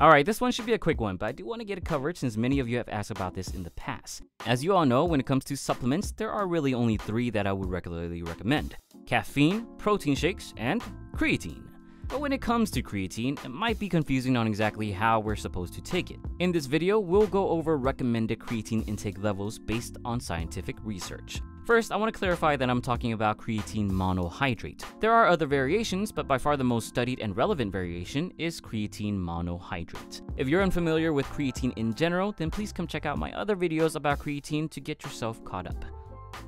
Alright, this one should be a quick one, but I do want to get it covered since many of you have asked about this in the past. As you all know, when it comes to supplements, there are really only three that I would regularly recommend: caffeine, protein shakes, and creatine. But when it comes to creatine, it might be confusing on exactly how we're supposed to take it. In this video, we'll go over recommended creatine intake levels based on scientific research. First, I want to clarify that I'm talking about creatine monohydrate. There are other variations, but by far the most studied and relevant variation is creatine monohydrate. If you're unfamiliar with creatine in general, then please come check out my other videos about creatine to get yourself caught up.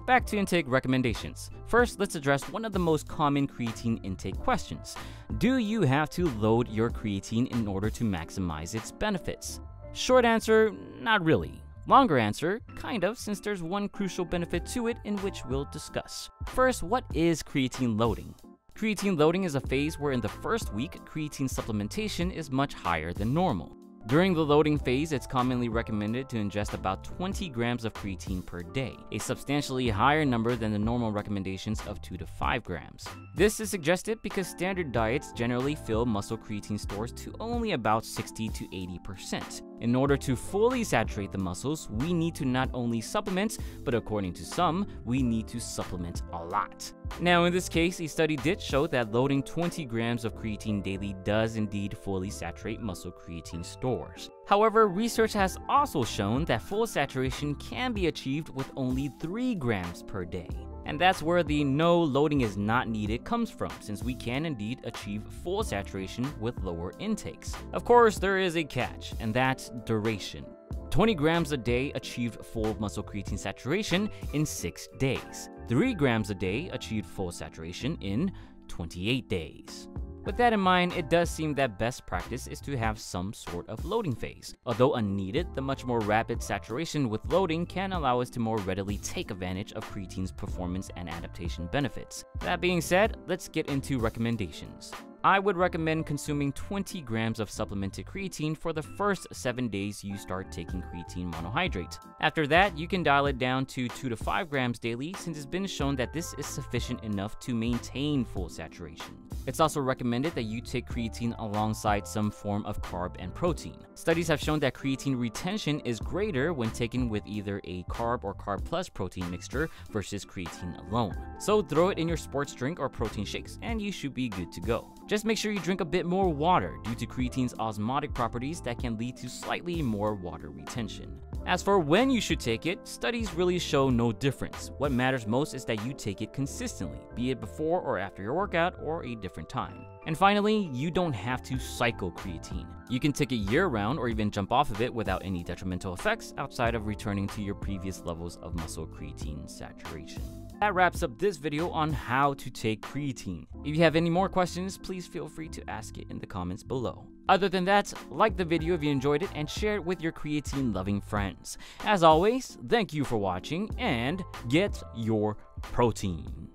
Back to intake recommendations. First, let's address one of the most common creatine intake questions. Do you have to load your creatine in order to maximize its benefits? Short answer, not really. Longer answer, kind of, since there's one crucial benefit to it in which we'll discuss. First, what is creatine loading? Creatine loading is a phase where in the first week, creatine supplementation is much higher than normal. During the loading phase, it's commonly recommended to ingest about 20 grams of creatine per day, a substantially higher number than the normal recommendations of 2 to 5 grams. This is suggested because standard diets generally fill muscle creatine stores to only about 60 to 80%. In order to fully saturate the muscles, we need to not only supplement, but according to some, we need to supplement a lot. Now in this case, a study did show that loading 20 grams of creatine daily does indeed fully saturate muscle creatine stores. However, research has also shown that full saturation can be achieved with only 3 grams per day. And that's where the "no loading is not needed" comes from, since we can indeed achieve full saturation with lower intakes. Of course, there is a catch, and that's duration. 20 grams a day achieved full muscle creatine saturation in 6 days. 3 grams a day achieved full saturation in 28 days. With that in mind, it does seem that best practice is to have some sort of loading phase. Although unneeded, the much more rapid saturation with loading can allow us to more readily take advantage of creatine's performance and adaptation benefits. That being said, let's get into recommendations. I would recommend consuming 20 grams of supplemented creatine for the first 7 days you start taking creatine monohydrate. After that, you can dial it down to 2 to 5 grams daily, since it's been shown that this is sufficient enough to maintain full saturation. It's also recommended that you take creatine alongside some form of carb and protein. Studies have shown that creatine retention is greater when taken with either a carb or carb plus protein mixture versus creatine alone. So throw it in your sports drink or protein shakes and you should be good to go. Just make sure you drink a bit more water due to creatine's osmotic properties that can lead to slightly more water retention. As for when you should take it, studies really show no difference. What matters most is that you take it consistently, be it before or after your workout or a different time. And finally, you don't have to cycle creatine. You can take it year-round or even jump off of it without any detrimental effects outside of returning to your previous levels of muscle creatine saturation. That wraps up this video on how to take creatine. If you have any more questions, please feel free to ask it in the comments below. Other than that, like the video if you enjoyed it and share it with your creatine-loving friends. As always, thank you for watching and get your protein.